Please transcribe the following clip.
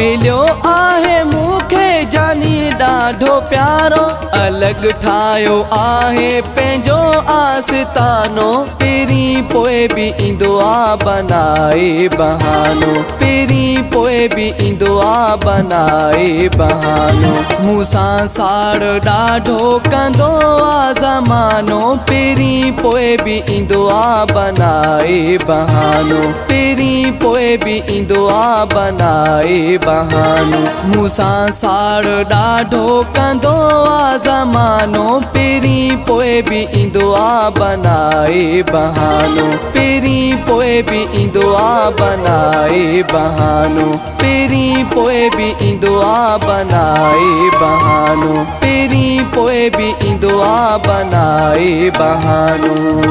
मिलो आहे मुखे जानी डाढो प्यारो, अलग ठायो आहे पेंजो आस्तानो, पेरी पोए भी इंदो आ बनाए बहानो, पेरी पोए भी इंदो आ बनाए बहानो। मूसा साड़ डाढो कंदो आ जमानो, पेरी पोए भी इंदो आ बनाए बहानो, पेरी पोए भी इंदो आ बनाए बहानो। मूसा साड़ डाढो कंदो आ जमानो, पेरी पोए भी इंदो आ बनाए बहानो, पेरी पोए भी इंदो आ बनाए बहानो, पेरी पोए भी इंदो आ बनाए बहानो, पेरी पोए भी इंदो आ बनाए बहानो।